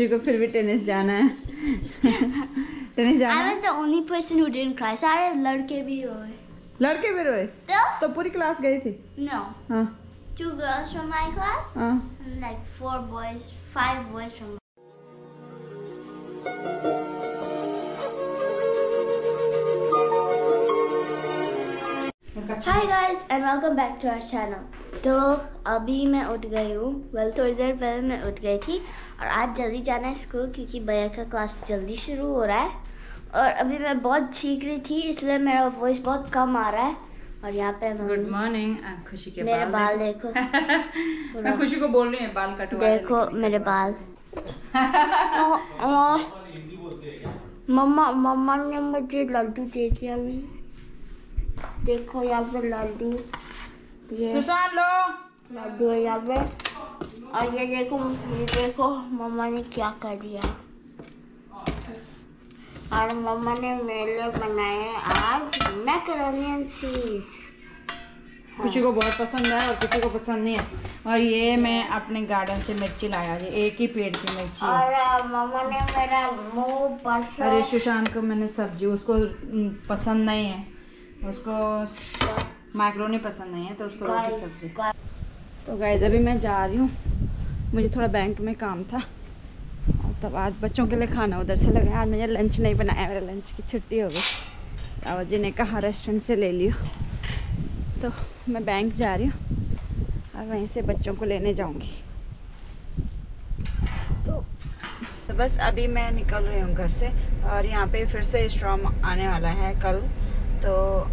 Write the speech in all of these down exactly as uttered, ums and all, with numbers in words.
मुझे फिर भी टेनिस जाना है। टेनिस जाना। I was the only person who didn't cry. सारे लड़के भी रोए। लड़के भी रोए? तो? तो पूरी क्लास गई थी? No. हाँ। Two girls from my class. हाँ। And like four boys, five boys from my class. Hi guys and welcome back to our channel. तो अभी मैं उठ गई हूँ, वेल थोड़ी देर पहले मैं उठ गई थी और आज जल्दी जाना है स्कूल क्योंकि भैया का क्लास जल्दी शुरू हो रहा है। और अभी मैं बहुत चीख रही थी इसलिए मेरा वॉइस बहुत कम आ रहा है। और यहाँ पे गुड मॉर्निंग खुशी के मेरे बाल, बाल देखो मैं खुशी को बोल रही है बाल कटवा देखो मेरे बाल। मम्मा मम्मा ने मुझे लड्डू दे दिया, देखो यहाँ पे लड्डू सुसान लो लड्डू है यहाँ पे। और ये देखो ये देखो मम्मा ने क्या कर दिया। और मम्मा ने मेरे लिए बनाए आज मैकरोनी एंड चीज। किसी को बहुत पसंद है और किसी को पसंद नहीं है। और ये मैं अपने गार्डन से मिर्ची लाया, ये एक ही पेड़ की मिर्ची। और मम्मा ने मेरा मुँह पर, अरे सुशांत को मैंने सब्जी, उसको पसंद नहीं है, उसको मैक्रोनी पसंद नहीं है तो उसको रोटी सब्जी। तो गाइस अभी मैं जा रही हूँ, मुझे थोड़ा बैंक में काम था और तब आज बच्चों के लिए खाना उधर से लगाया। आज मैंने लंच नहीं बनाया, मेरा लंच की छुट्टी हो गई, रावत जी ने कहा रेस्टोरेंट से ले लियो। तो मैं बैंक जा रही हूँ और वहीं से बच्चों को लेने जाऊँगी। तो, तो बस अभी मैं निकल रही हूँ घर से। और यहाँ पर फिर से स्टॉर्म आने वाला है कल, तो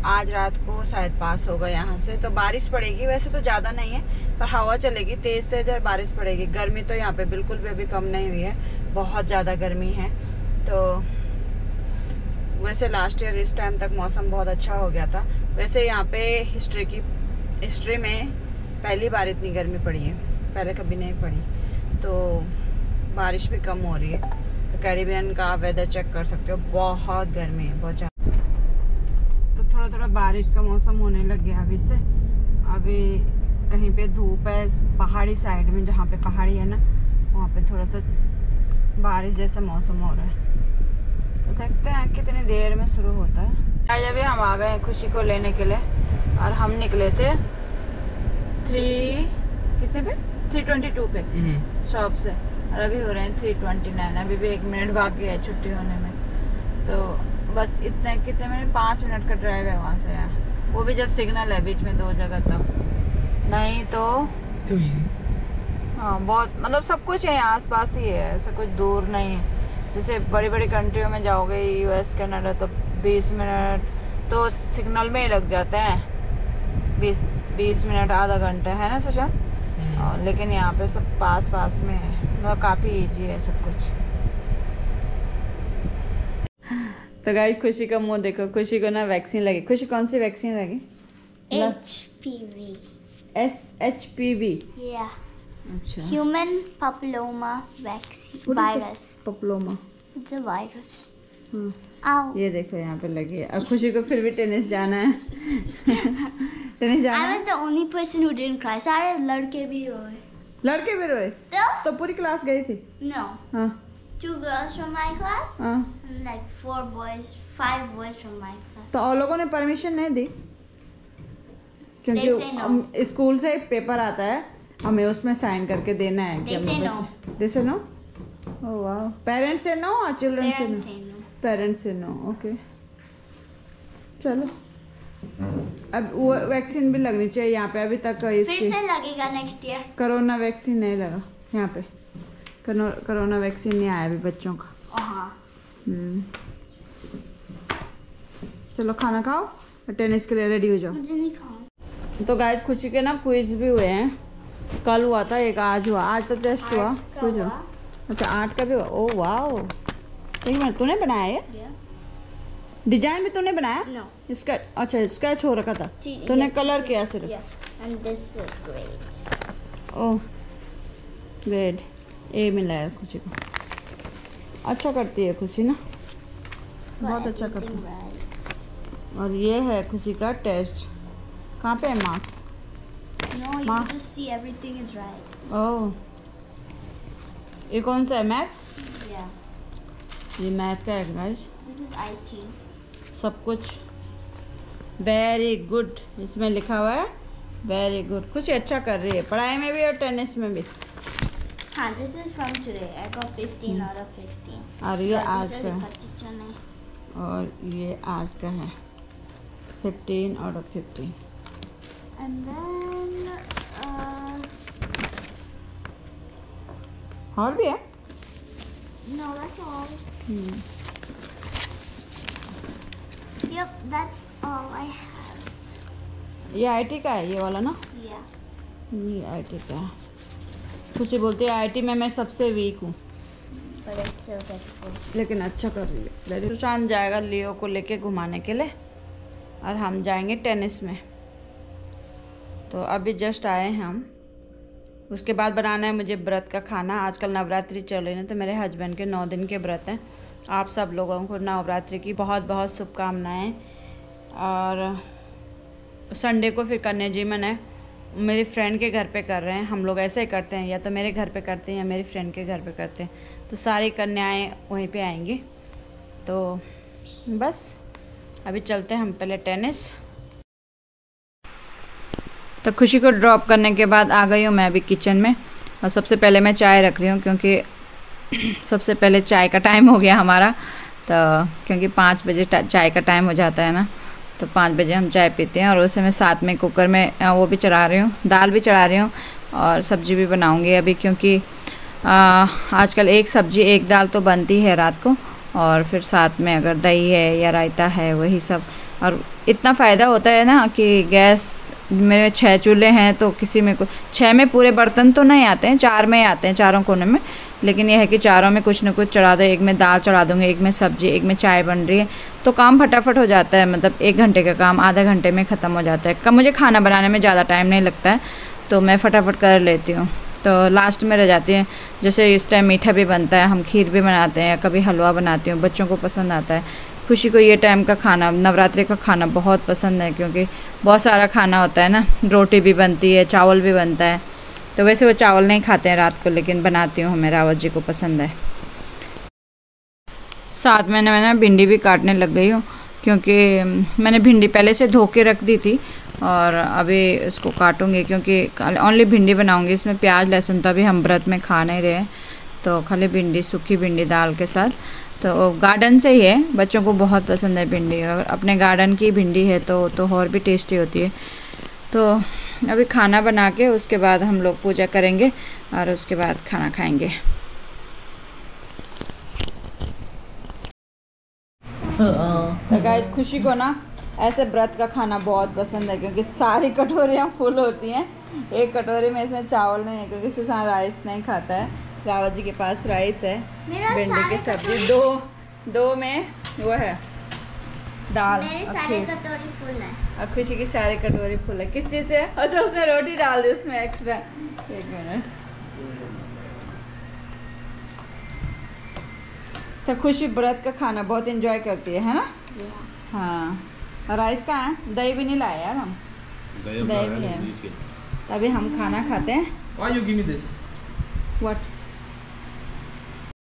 आज रात को शायद पास होगा यहाँ से। तो बारिश पड़ेगी, वैसे तो ज़्यादा नहीं है पर हवा चलेगी तेज़ तेज़ और बारिश पड़ेगी। गर्मी तो यहाँ पे बिल्कुल भी अभी कम नहीं हुई है, बहुत ज़्यादा गर्मी है। तो वैसे लास्ट ईयर इस टाइम तक मौसम बहुत अच्छा हो गया था। वैसे यहाँ पे हिस्ट्री की हिस्ट्री में पहली बार इतनी गर्मी पड़ी है, पहले कभी नहीं पड़ी। तो बारिश भी कम हो रही है, तो कैरिबियन का वेदर चेक कर सकते हो, बहुत गर्मी है, बहुत। थोड़ा थोड़ा बारिश का मौसम होने लग गया अभी से। अभी कहीं पे धूप है, पहाड़ी साइड में जहाँ पे पहाड़ी है ना वहाँ पे थोड़ा सा बारिश जैसा मौसम हो रहा है। तो देखते हैं कितनी देर में शुरू होता है। आज अभी हम आ गए हैं खुशी को लेने के लिए और हम निकले थे थ्री कितने पे थ्री ट्वेंटी टू पे शॉप से और अभी हो रहे हैं थ्री ट्वेंटी नाइन। अभी भी एक मिनट बाकी है छुट्टी होने में। तो बस इतने कितने मिनट, पाँच मिनट का ड्राइव है वहाँ से यहाँ, वो भी जब सिग्नल है बीच में दो जगह तक, नहीं तो तो हाँ बहुत मतलब सब कुछ है यहाँ आसपास ही है, ऐसा कुछ दूर नहीं है। जैसे बड़ी बड़ी कंट्रियों में जाओगे यूएस कनाडा तो बीस मिनट तो सिग्नल में ही लग जाते हैं, बीस बीस मिनट आधा घंटा है ना सोचा। लेकिन यहाँ पे सब पास पास में है, मतलब काफ़ी ईजी है सब कुछ। तो गाइस खुशी का मुंह देखो, खुशी को ना वैक्सीन लगी। खुशी कौन सी वैक्सीन लगी? H P V. H P V? Yeah. अच्छा। Human papilloma vaccine virus. Papilloma. जो वायरस। आओ। ये देखो यहाँ पे लगी है। अब खुशी को फिर भी टेनिस जाना है। टेनिस जाना। I was the only person who didn't cry. सारे लड़के भी रोए। लड़के भी रोए? तो? तो पूरी क्लास गई थी? No. हाँ। Two girls from my class. हाँ. And like four boys, five boys from my class. तो और लोगों ने परमिशन नहीं दी क्योंकि स्कूल से एक पेपर आता है, हमें उसमें साइन करके देना है। They say no. They say no. Oh wow. Parents say no और children say no. Parents say no. Parents say no. Okay. चलो अब वो वैक्सीन भी लगनी चाहिए यहाँ पे अभी तक। फिर से लगेगा नेक्स्ट ईयर। कोरोना वैक्सीन नहीं लगा यहाँ पे, कोरोना वैक्सीन नहीं आया अभी बच्चों का। चलो खाना खाओ और टेनिस के लिए रेडी हो जाओ। मुझे नहीं खाओ। तो गाइस खुशी के ना क्विज भी हुए हैं, कल हुआ था एक, आज हुआ। आज तो टेस्ट हुआ क्विज। अच्छा आठ का भी हुआ। ओ वाओ, एक मिनट तूने बनाया है? डिजाइन भी तूने बनाया? नो। इसका अच्छा स्केच हो रखा था, तूने कलर किया सिर्फ? ओह ग्रेड ए मिला है खुशी को। अच्छा करती है खुशी ना, बहुत अच्छा करती है। और ये है खुशी का टेस्ट। कहाँ पे है मार्क्स? no, ओह ये कौन सा है? मैथ्स? ये मैथ का है guys, this is I think सब कुछ वेरी गुड, इसमें लिखा हुआ है वेरी गुड। खुशी अच्छा कर रही है पढ़ाई में भी और टेनिस में भी। हाँ, this is from today, I got fifteen out of fifteen. और ये आज का है, और ये आज का है fifteen out of fifteen. And then और भी है? No, that's all. Hmm. Yep, that's all I have. ये आईटी का है ये वाला ना? Yeah. ये आईटी का है। खुशी बोलती है आईटी में मैं सबसे वीक हूँ, लेकिन अच्छा कर रही है। सुशांत जाएगा लियो को लेके घुमाने के लिए और हम जाएंगे टेनिस में। तो अभी जस्ट आए हैं हम, उसके बाद बनाना है मुझे व्रत का खाना। आजकल नवरात्रि चल रही है तो मेरे हस्बैंड के नौ दिन के व्रत हैं। आप सब लोगों को नवरात्रि की बहुत बहुत शुभकामनाएं। और संडे को फिर कन्याजीवन है, मेरी फ्रेंड के घर पे कर रहे हैं। हम लोग ऐसे ही करते हैं, या तो मेरे घर पे करते हैं या मेरी फ्रेंड के घर पे करते हैं। तो सारी कन्याएँ वहीं पर आएँगी। तो बस अभी चलते हैं हम पहले टेनिस। तो खुशी को ड्रॉप करने के बाद आ गई हूँ मैं अभी किचन में, और सबसे पहले मैं चाय रख रही हूँ क्योंकि सबसे पहले चाय का टाइम हो गया हमारा। तो क्योंकि पाँच बजे चाय का टाइम हो जाता है ना, तो पाँच बजे हम चाय पीते हैं। और उसे मैं साथ में कुकर में वो भी चढ़ा रही हूँ, दाल भी चढ़ा रही हूँ और सब्ज़ी भी बनाऊँगी अभी, क्योंकि आजकल एक सब्ज़ी एक दाल तो बनती है रात को, और फिर साथ में अगर दही है या रायता है वही सब। और इतना फ़ायदा होता है ना कि गैस, मेरे छः चूल्हे हैं तो किसी में को छः में पूरे बर्तन तो नहीं आते हैं, चार में आते हैं चारों कोने में, लेकिन यह है कि चारों में कुछ ना कुछ चढ़ा दो। एक में दाल चढ़ा दूँगी, एक में सब्जी, एक में चाय बन रही है, तो काम फटाफट हो जाता है। मतलब एक घंटे का काम आधे घंटे में ख़त्म हो जाता है। मुझे खाना बनाने में ज़्यादा टाइम नहीं लगता है तो मैं फटाफट कर लेती हूँ, तो लास्ट में रह जाती हैं। जैसे इस टाइम मीठा भी बनता है, हम खीर भी बनाते हैं, कभी हलवा बनाती हूँ, बच्चों को पसंद आता है। खुशी को ये टाइम का खाना, नवरात्रि का खाना बहुत पसंद है क्योंकि बहुत सारा खाना होता है ना, रोटी भी बनती है, चावल भी बनता है। तो वैसे वो चावल नहीं खाते हैं रात को, लेकिन बनाती हूँ, मेरा रावत जी को पसंद है। साथ में मैं ना भिंडी भी काटने लग गई हूँ, क्योंकि मैंने भिंडी पहले से धो के रख दी थी और अभी इसको काटूँगी क्योंकि ओनली भिंडी बनाऊँगी। इसमें प्याज लहसुन तो अभी हम व्रत में खा नहीं रहे, तो खाली भिंडी, सूखी भिंडी दाल के साथ। तो गार्डन से ही है, बच्चों को बहुत पसंद है भिंडी, अगर अपने गार्डन की भिंडी है तो तो और भी टेस्टी होती है। तो अभी खाना बना के उसके बाद हम लोग पूजा करेंगे और उसके बाद खाना खाएंगे। तो गाइस, खुशी को ना ऐसे व्रत का खाना बहुत पसंद है क्योंकि सारी कटोरियाँ फुल होती हैं। एक कटोरी में इसमें चावल नहीं है क्योंकि सुशांत राइस नहीं खाता है, रावत जी के पास राइस है, भिंडी की सब्जी, दो दो में वो है दाल। मेरी सारी कटोरी फुल है और खुशी की सारी कटोरी फुल है। किस चीज़ से? अच्छा, उसने रोटी डाल दी उसमें एक्स्ट्रा। एक मिनट। तो खुशी व्रत का खाना बहुत एंजॉय करती है, है ना? हाँ। राइस कहाँ है? दही भी नहीं लाए यार हम, दही भी है, तभी हम खाना खाते हैं।